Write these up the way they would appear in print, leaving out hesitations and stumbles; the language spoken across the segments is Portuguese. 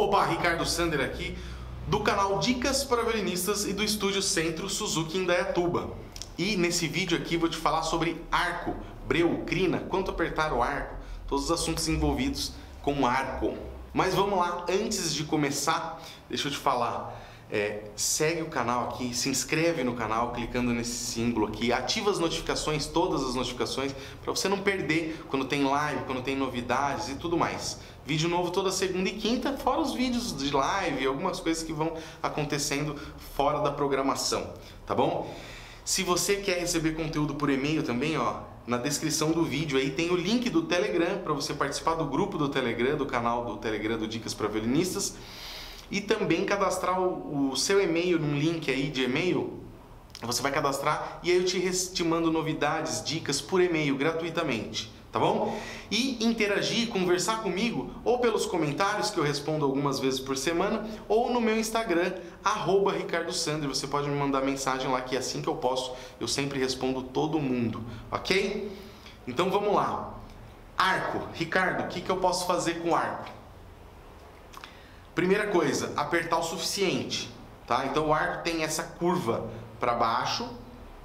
Opa, Ricardo Sander aqui, do canal Dicas para Violinistas e do estúdio Centro Suzuki Indaiatuba. E nesse vídeo aqui vou te falar sobre arco, breu, crina, quanto apertar o arco, todos os assuntos envolvidos com arco. Mas vamos lá, antes de começar, deixa eu te falar, segue o canal aqui, se inscreve no canal clicando nesse símbolo aqui, ativa as notificações, todas as notificações, para você não perder quando tem live, quando tem novidades e tudo mais. Vídeo novo toda segunda e quinta, fora os vídeos de live, algumas coisas que vão acontecendo fora da programação, tá bom? Se você quer receber conteúdo por e-mail também, ó, na descrição do vídeo aí tem o link do Telegram para você participar do grupo do Telegram, do canal do Telegram do Dicas para Violinistas, e também cadastrar o seu e-mail num link aí de e-mail. Você vai cadastrar e aí eu te mando novidades, dicas por e-mail gratuitamente, tá bom? E interagir, conversar comigo, ou pelos comentários que eu respondo algumas vezes por semana, ou no meu Instagram, @RicardoSander, você pode me mandar mensagem lá que assim que eu posso, eu sempre respondo todo mundo, ok? Então vamos lá. Arco. Ricardo, o que eu posso fazer com arco? Primeira coisa, apertar o suficiente, tá? Então o arco tem essa curva para baixo,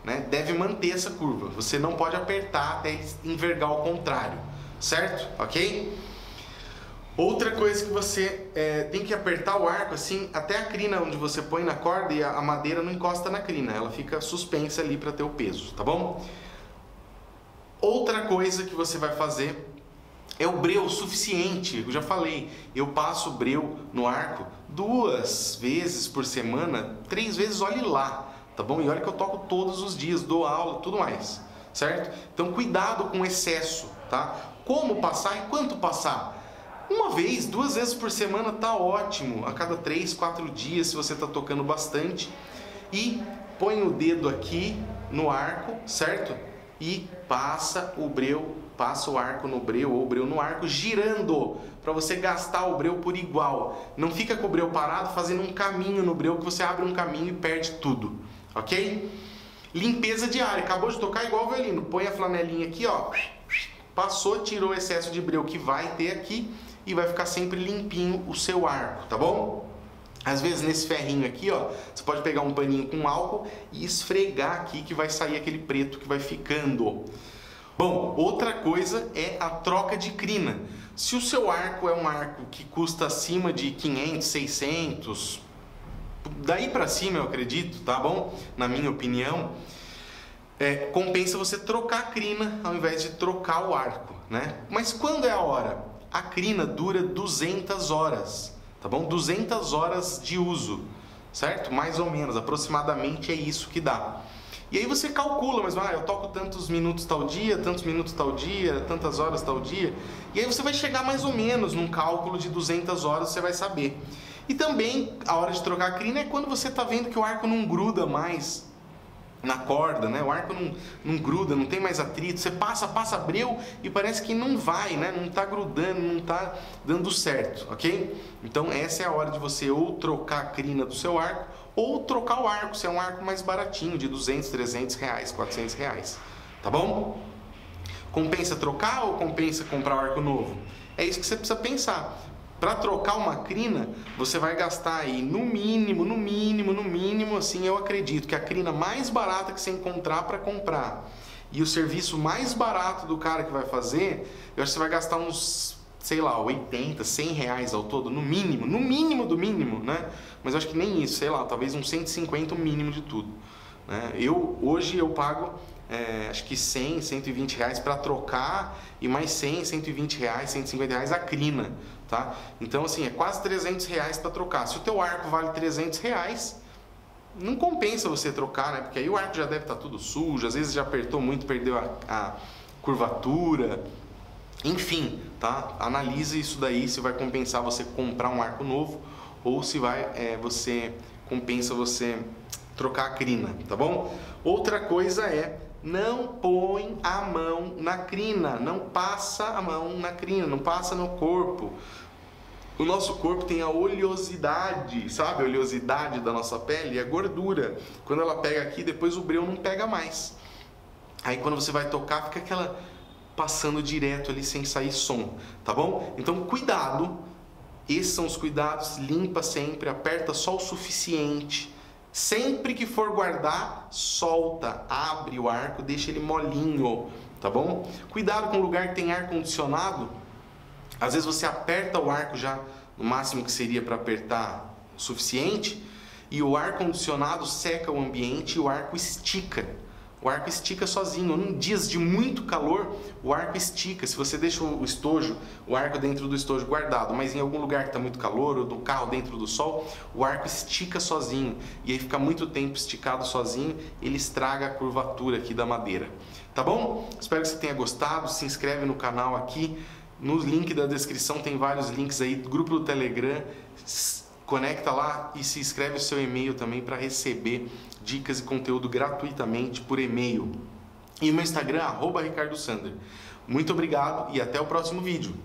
né? Deve manter essa curva, você não pode apertar até envergar ao contrário, certo? Ok? Outra coisa que você tem que apertar o arco assim, até a crina onde você põe na corda e a madeira não encosta na crina, ela fica suspensa ali para ter o peso, tá bom? Outra coisa que você vai fazer é o breu suficiente. Eu já falei, eu passo breu no arco 2 vezes por semana, 3 vezes, olhe lá, tá bom? E olha que eu toco todos os dias, dou aula, tudo mais, certo? Então cuidado com o excesso, tá? Como passar e quanto passar? 1 vez, 2 vezes por semana tá ótimo, a cada 3, 4 dias se você tá tocando bastante, e põe o dedo aqui no arco, certo? E passa o breu, passa o arco no breu ou o breu no arco, girando, para você gastar o breu por igual. Não fica com o breu parado fazendo um caminho no breu, que você abre um caminho e perde tudo, ok? Limpeza diária, acabou de tocar igual o violino, põe a flanelinha aqui, ó, passou, tirou o excesso de breu que vai ter aqui e vai ficar sempre limpinho o seu arco, tá bom? Às vezes nesse ferrinho aqui, ó, você pode pegar um paninho com álcool e esfregar aqui que vai sair aquele preto que vai ficando. Bom, outra coisa é a troca de crina. Se o seu arco é um arco que custa acima de 500, 600, daí pra cima eu acredito, tá bom? Na minha opinião, compensa você trocar a crina ao invés de trocar o arco, né? Mas quando é a hora? A crina dura 200 horas, tá bom? 200 horas de uso, certo? Mais ou menos, aproximadamente é isso que dá. E aí você calcula, mas eu toco tantos minutos tal dia, tantos minutos tal dia, tantas horas tal dia. E aí você vai chegar mais ou menos num cálculo de 200 horas, você vai saber. E também a hora de trocar a crina é quando você está vendo que o arco não gruda mais na corda, né? O arco não gruda, não tem mais atrito. Você passa breu e parece que não vai, né? Não está grudando, não está dando certo, ok? Então essa é a hora de você ou trocar a crina do seu arco, ou trocar o arco, se é um arco mais baratinho, de 200, 300 reais, 400 reais, tá bom? Compensa trocar ou compensa comprar um arco novo? É isso que você precisa pensar. Para trocar uma crina, você vai gastar aí no mínimo, assim, eu acredito que a crina mais barata que você encontrar para comprar e o serviço mais barato do cara que vai fazer, eu acho que você vai gastar uns, sei lá, 80, 100 reais ao todo, no mínimo do mínimo, né? Mas eu acho que nem isso, sei lá, talvez uns 150 o mínimo de tudo, né? Hoje eu pago, acho que 100, 120 reais para trocar e mais 100, 120 reais, 150 reais a crina, tá? Então, assim, é quase 300 reais para trocar. Se o teu arco vale 300 reais, não compensa você trocar, né? Porque aí o arco já deve estar tudo sujo, às vezes já apertou muito, perdeu a curvatura. Enfim, tá? Analise isso daí, se vai compensar você comprar um arco novo ou se vai compensa você trocar a crina, tá bom? Outra coisa é, não põe a mão na crina, não passa a mão na crina, não passa no corpo. O nosso corpo tem a oleosidade, sabe? A oleosidade da nossa pele e a gordura. Quando ela pega aqui, depois o breu não pega mais. Aí quando você vai tocar, fica aquela passando direto ali sem sair som, tá bom? Então cuidado Esses são os cuidados, limpa sempre, aperta só o suficiente. Sempre que for guardar, solta, abre o arco, deixa ele molinho, tá bom? Cuidado com o lugar que tem ar condicionado. Às vezes você aperta o arco já no máximo que seria para apertar o suficiente e o ar condicionado seca o ambiente e o arco estica. O arco estica sozinho. Em dias de muito calor, o arco estica. Se você deixa o estojo, o arco dentro do estojo guardado, mas em algum lugar que está muito calor, ou do carro dentro do sol, o arco estica sozinho. E aí fica muito tempo esticado sozinho, ele estraga a curvatura aqui da madeira. Tá bom? Espero que você tenha gostado. Se inscreve no canal aqui. No link da descrição tem vários links aí, grupo do Telegram. Conecta lá e se inscreve o seu e-mail também para receber dicas e conteúdo gratuitamente por e-mail. E o meu Instagram, @RicardoSander. Muito obrigado e até o próximo vídeo.